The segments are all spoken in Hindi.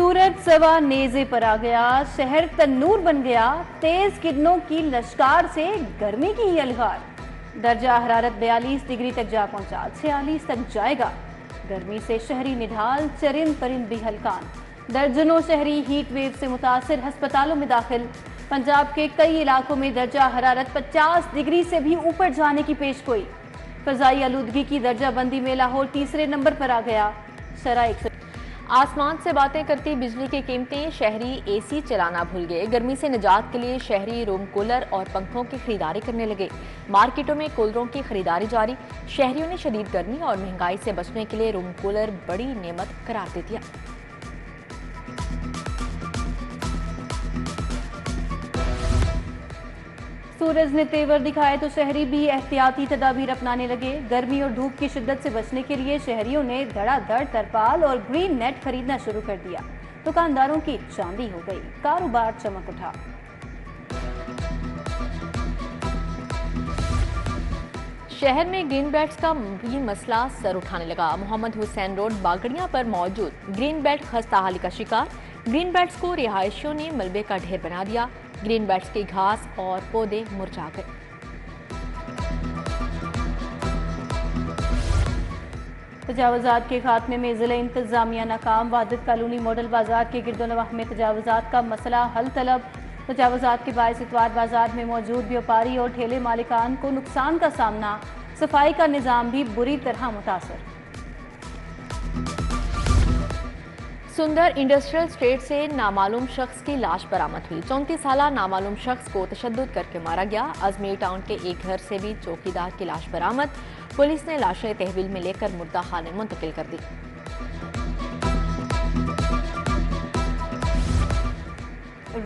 सूरज सवा नेजे पर आ गया, शहर तन्नूर बन गया, तेज किरणों की लश्कार से गर्मी की ही अलगार। दर्जा हरारत 42 डिग्री तक जा पहुंचा, 46 तक जाएगा। गर्मी से शहरी निढाल, चरिंद परिंद भी हलकान। दर्जनों शहरी हीट वेव से मुतासिर हस्पतालों में दाखिल। पंजाब के कई इलाकों में दर्जा हरारत 50 डिग्री से भी ऊपर जाने की पेशगोई। फजाई आलूदगी की दर्जाबंदी में लाहौर तीसरे नंबर पर आ गया, शरह। आसमान से बातें करती बिजली की कीमतें, शहरी एसी चलाना भूल गए। गर्मी से निजात के लिए शहरी रूम कूलर और पंखों की खरीदारी करने लगे। मार्केटों में कूलरों की खरीदारी जारी। शहरियों ने शदीद गर्मी और महंगाई से बचने के लिए रूम कूलर बड़ी नेमत करार दे दिया। सूरज ने तेवर दिखाए तो शहरी भी एहतियाती तदाबीर अपनाने लगे। गर्मी और धूप की शिद्दत से बचने के लिए शहरियों ने धड़ाधड़ तरपाल और ग्रीन नेट खरीदना शुरू कर दिया। दुकानदारों की चांदी हो गई, कारोबार चमक उठा। शहर में ग्रीन बेल्ट्स का भी मसला सर उठाने लगा। मोहम्मद हुसैन रोड बागड़िया पर मौजूद ग्रीन बेल्ट खस्ता हाली का शिकार। ग्रीन बेल्ट्स को रिहायशियों ने मलबे का ढेर बना दिया। ग्रीन बेल्ट्स की घास और पौधे मुरझा गए। तजावजात के खात्मे में जिला इंतजामिया नाकाम। वादत कॉलोनी मॉडल बाजार के गिरदोनवा में तजावजात का मसला हल तलब। तजावजात के बायस इतवार बाजार में मौजूद व्यापारी और ठेले मालिकान को नुकसान का सामना। सफाई का निज़ाम भी बुरी तरह मुतासर। सुंदर इंडस्ट्रियल स्टेट से नामालूम शख्स की लाश बरामद हुई। 34 साला नामालूम शख्स को तशद्दुद करके मारा गया। अजमेर टाउन के एक घर से भी चौकीदार की लाश बरामद। पुलिस ने लाशें तहवील में लेकर मुर्दा खाने मुंतकिल कर दी।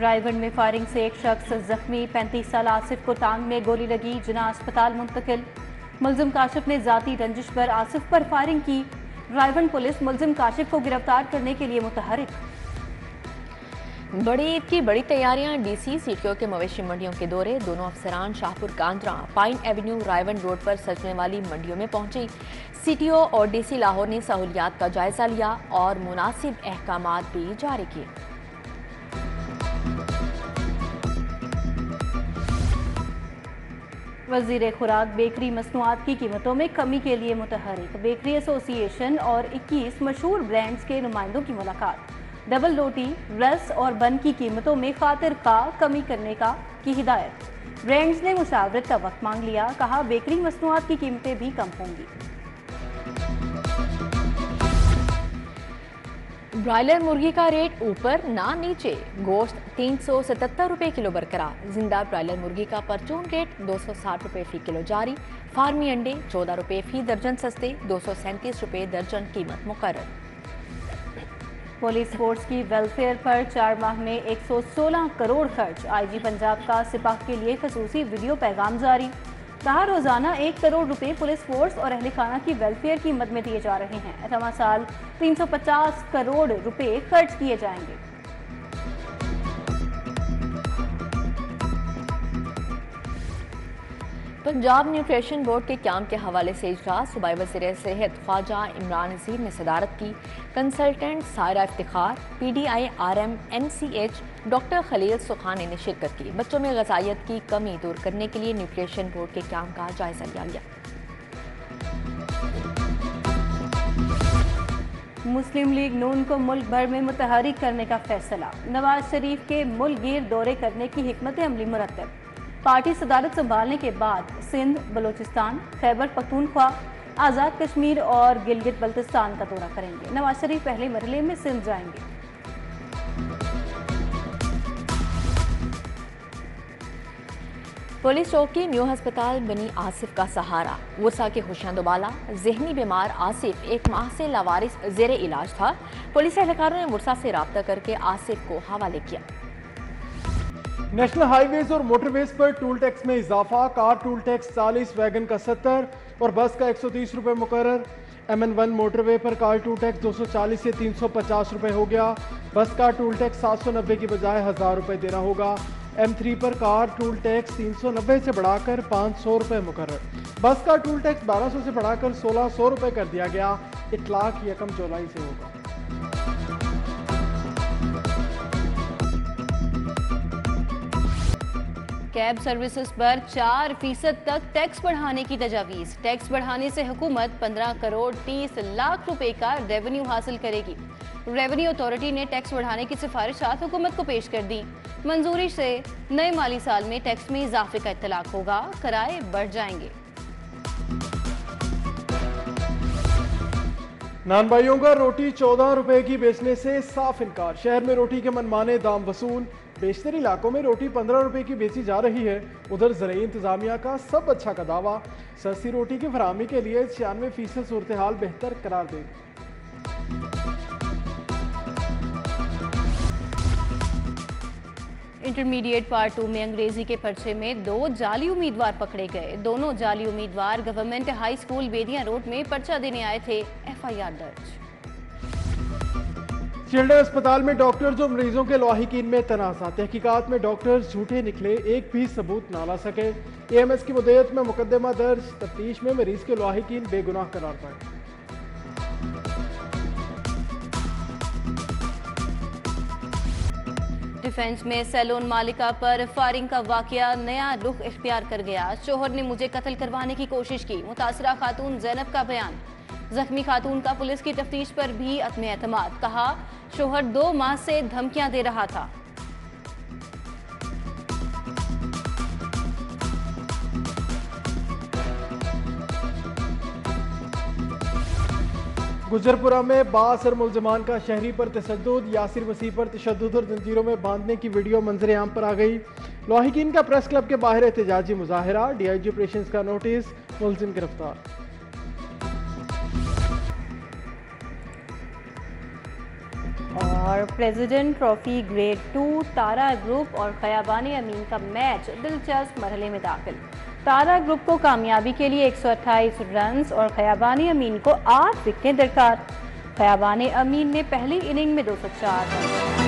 रायगढ़ में फायरिंग से एक शख्स जख्मी। 35 साल आसिफ को टांग में गोली लगी, जना अस्पताल मुंतकिल। मुलजिम काशिफ ने जाती रंजिश पर आसिफ पर फायरिंग की। रायगढ़ पुलिस मुलजिम काशिफ को गिरफ्तार करने के लिए मुतहरिक। बड़ी ईद की बड़ी तैयारियां। डीसी सीटीओ के मवेशी मंडियों के दौरे। दोनों अफसरान Shahpur Kanjra pine avenue Raiwind road पर सजने वाली मंडियों में पहुंची। सीटीओ और डीसी लाहौर ने सहूलियात का जायजा लिया और मुनासिब अहकाम भी जारी किए। वज़ीर खुराक बेकरी मसनूआत की कीमतों में कमी के लिए मुतहरिक। बेकरी एसोसिएशन और 21 मशहूर ब्रांड्स के नुमाइंदों की मुलाकात। डबल रोटी, रस और बन की कीमतों में खातिर खा कमी करने का की हिदायत। ब्रांड्स ने मुशावरत का वक्त मांग लिया, कहा बेकरी मसनूआत की कीमतें भी कम होंगी। ब्रायलर मुर्गी का रेट ऊपर ना नीचे, गोश्त 377 रुपये किलो बरकरार। जिंदा ब्रायलर मुर्गी का परचून रेट 260 रुपये फी किलो जारी। फार्मी अंडे 14 रुपये फी दर्जन सस्ते, 237 रुपये दर्जन कीमत मुकर्रर। पुलिस फोर्स की वेलफेयर पर 4 माह में 116 करोड़ खर्च। आईजी पंजाब का सिपाही के लिए खसूसी वीडियो पैगाम जारी, कहा रोजाना 1 करोड़ रुपए पुलिस फोर्स और अहलखाना की वेलफेयर की मद में दिए जा रहे हैं। अठारहवां साल 350 करोड़ रुपए खर्च किए जाएंगे। पंजाब न्यूट्रिशन बोर्ड के कैंप के हवाले से इजलास। सूबाई वज़ीर सेहत ख्वाजा इमरान नज़ीर ने सदारत की। Consultant Saira Iftikhar, PDI RM NCH doctor Khalil Sukhani ने शिरकत की। बच्चों में गजाइत की कमी दूर करने के लिए न्यूट्रिशन बोर्ड के कैंप का जायजा लिया गया। मुस्लिम लीग नून को मुल्क भर में मुतहरिक करने का फैसला। नवाज शरीफ के मुल्कगीर दौरे करने की हिकमत अमली मुरतब। पार्टी सदारत संभालने के बाद सिंध, बलूचिस्तान, खैबर पख्तूनख्वा, आज़ाद कश्मीर और गिलगित बल्तिस्तान का दौरा करेंगे। नवाज शरीफ पहले मरहले में सिंध जाएंगे। पुलिस चौकी न्यू हस्पताल बनी आसिफ का सहारा। गुस्सा के होशियां दुबाला। जहनी बीमार आसिफ 1 माह से लावारिस जेरे इलाज था। पुलिस एहलकारों ने गुस्सा से रब्ता करके आसिफ को हवाले किया। नेशनल हाईवेज और मोटरवेज पर टूल टैक्स में इजाफा। कार टूल टैक्स 40, वैगन का 70 और बस का 130 रुपये मुकर्रर। MN1 मोटरवे पर कार टूल टैक्स 240 से 350 रुपये हो गया। बस का टूल टैक्स 790 की बजाय 1000 रुपये देना होगा। M3 पर कार टूल टैक्स 390 से बढ़ाकर 500 रुपये मुकर्रर। बस का टूल टैक्स 1200 से बढ़ाकर 1600 रुपये कर दिया गया। इतलाक यकम जुलाई से होगा। कैब सर्विसेज पर 4% तक टैक्स बढ़ाने की तजावीज़। टैक्स बढ़ाने से हुकूमत 15 करोड़ 30 लाख रुपए का रेवेन्यू हासिल करेगी। रेवेन्यू अथॉरिटी ने टैक्स बढ़ाने की सिफारिशात हुकूमत को पेश कर दी। मंजूरी से नए माली साल में टैक्स में इजाफे का इत्तलाक होगा, किराए बढ़ जाएंगे। नान भाइयों का रोटी 14 रुपए की बेचने से साफ इनकार। शहर में रोटी के मनमाने दाम वसूल। बेशतर इलाकों में रोटी 15 रुपए की बेची जा रही है। उधर ज़रिए इंतजामिया का सब अच्छा का दावा, सस्ती रोटी की फराहमी के लिए 96% सूरत हाल बेहतर करार दे। इंटरमीडिएट पार्ट 2 में अंग्रेजी के पर्चे में 2 जाली उम्मीदवार पकड़े गए। दोनों जाली उम्मीदवार government high school Bedian road में पर्चा देने आए थे। एफआईआर दर्ज। चिल्ड्रन अस्पताल में डॉक्टर्स और मरीजों के लवाहिकीन में तनाज़ा। तहकीकात में डॉक्टर्स झूठे निकले, एक भी सबूत ना ला सके। एएमएस की मुद्दत में मुकदमा दर्ज। तफ्तीश में मरीज के लवाहिकीन बेगुनाह करार पाए। डिफेंस में सैलून मालिका पर फायरिंग का वाकया नया रुख इख्तियार कर गया। शोहर ने मुझे कत्ल करवाने की कोशिश की, मुतासरा खातून जैनब का बयान। जख्मी खातून का पुलिस की तफ्तीश पर भी अदम एतमाद, कहा शोहर 2 माह से धमकियां दे रहा था। गुजरपुरा में बास और मुलजमान का शहरी पर तशद्दुद। यासिर वसी पर तशद्दुद और जंजीरों में बांधने की वीडियो मंजर आम पर आ गई। लवाहिकीन का प्रेस क्लब के बाहर एहतजाजी मुजाहरा। डीआईजी ऑपरेशंस का नोटिस, मुलजिम गिरफ्तार। और president trophy grade 2 Tara group और खयाबान अमीन का मैच दिलचस्प मरहले में दाखिल। तारा ग्रुप को कामयाबी के लिए 128 रन और खयाबान अमीन को 8 विकेटें दरकार। खयाबान अमीन ने पहली इनिंग में 204 रन